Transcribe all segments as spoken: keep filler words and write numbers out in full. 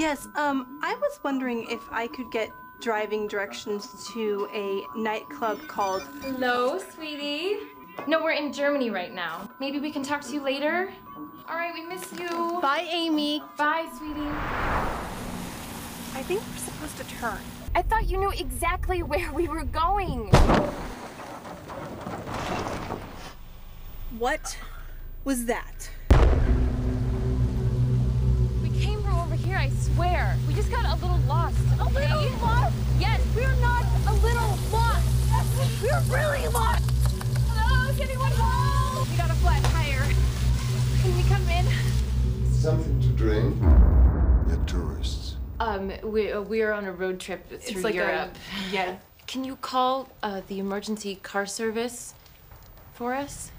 Yes, um, I was wondering if I could get driving directions to a nightclub called... Hello, sweetie. No, we're in Germany right now. Maybe we can talk to you later? All right, we miss you. Bye, Amy. Bye, sweetie. I think we're supposed to turn. I thought you knew exactly where we were going. What was that? We came from over here, I swear. We just got a little lost. A little lost? Yes, we're not a little lost. We're really lost. Hello, is anyone home? We got a flat tire. Can we come in? Something to drink? You're tourists. Um, we, uh, we are on a road trip through it's like Europe. A, yeah. Can you call uh, the emergency car service for us?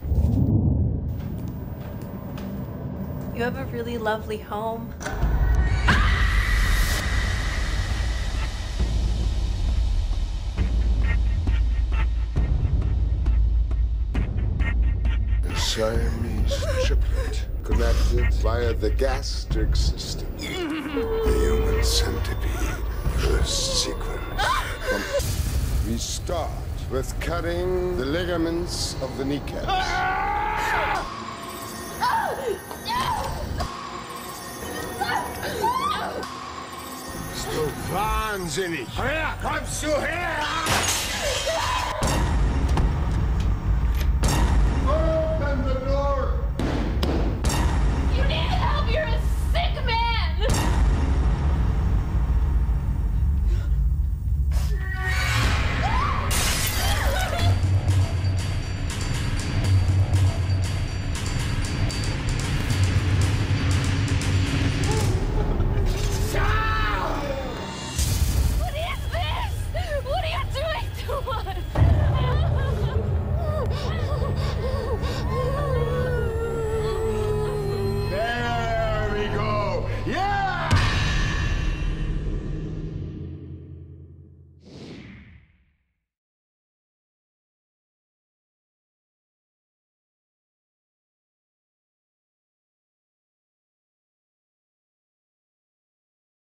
You have a really lovely home. The Siamese triplet, connected via the gastric system. The human centipede, first sequence. We start with cutting the ligaments of the kneecap. Wahnsinnig! Kommst du her?